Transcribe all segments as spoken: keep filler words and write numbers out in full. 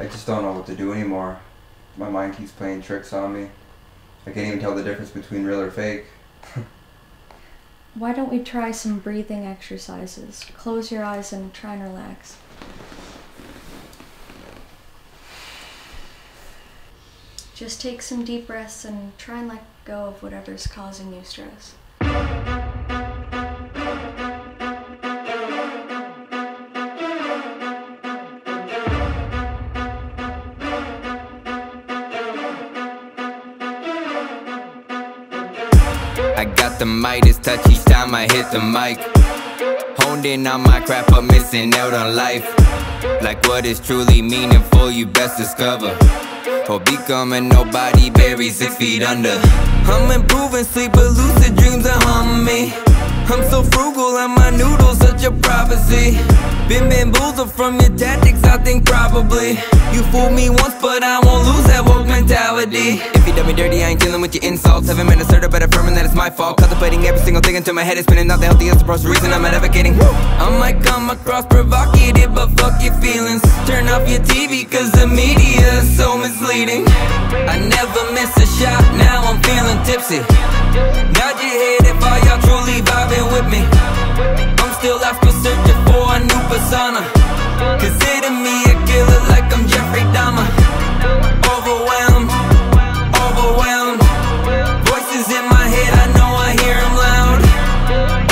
I just don't know what to do anymore. My mind keeps playing tricks on me. I can't even tell the difference between real or fake. Why don't we try some breathing exercises? Close your eyes and try and relax. Just take some deep breaths and try and let go of whatever's causing you stress. I got the Midas touch each time I hit the mic. Honed in on my craft but missing out on life. Like what is truly meaningful you best discover, or becoming nobody buries six feet under. I'm improving, sleep but lucid dreams are harming me. I'm so frugal and my noodles such a prophecy. Been bamboozled from your tactics, I think probably. You fooled me once but I won't lose that woke mentality. Done me dirty, I ain't dealing with your insults. Haven't been assertive, but affirming that it's my fault. Contemplating every single thing until my head is spinning. Not the healthiest approach, the reason I'm advocating. I might come across provocative, but fuck your feelings. Turn off your T V, cause the media is so misleading. I never miss a shot, now I'm feeling tipsy. Nod your head if all y'all truly vibing with me. I'm still after searching for a new persona. Consider me a killer like I'm Jeffrey Dahmer. Overwhelmed. Overwhelmed, voices in my head, I know I hear them loud.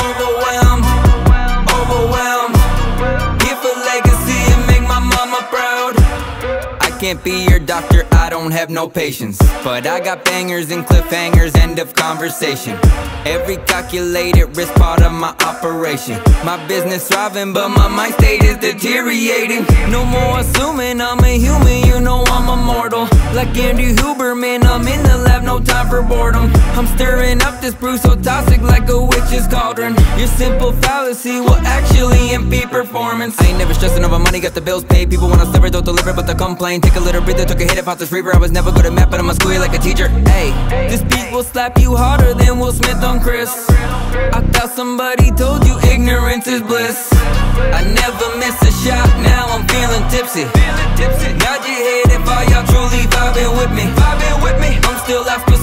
Overwhelmed, overwhelmed, here for legacy and make my mama proud. I can't be your doctor, I don't have no patience. But I got bangers and cliffhangers, end of conversation. Every calculated risk part of my operation. My business thriving, but my mind state is deteriorating. No more assuming I'm a human, you know I'm immortal. Like Andy Huberman, I'm in the lab, no time for boredom. I'm stirring up this brew so toxic like a witch's cauldron. Your simple fallacy will actually impede performance. I ain't never stressing over money, got the bills paid. People wanna suffer, don't deliver, but they complain. Take a little breather, took a hit about this reaper. I was never good at math, but I'ma school you like a teacher. Hey, this beat will slap you harder than Will Smith on Chris. I thought somebody told you ignorance is bliss. I never miss a shot, now I'm feeling tipsy. Nod your head if all y'all truly vibing with me. I'm still after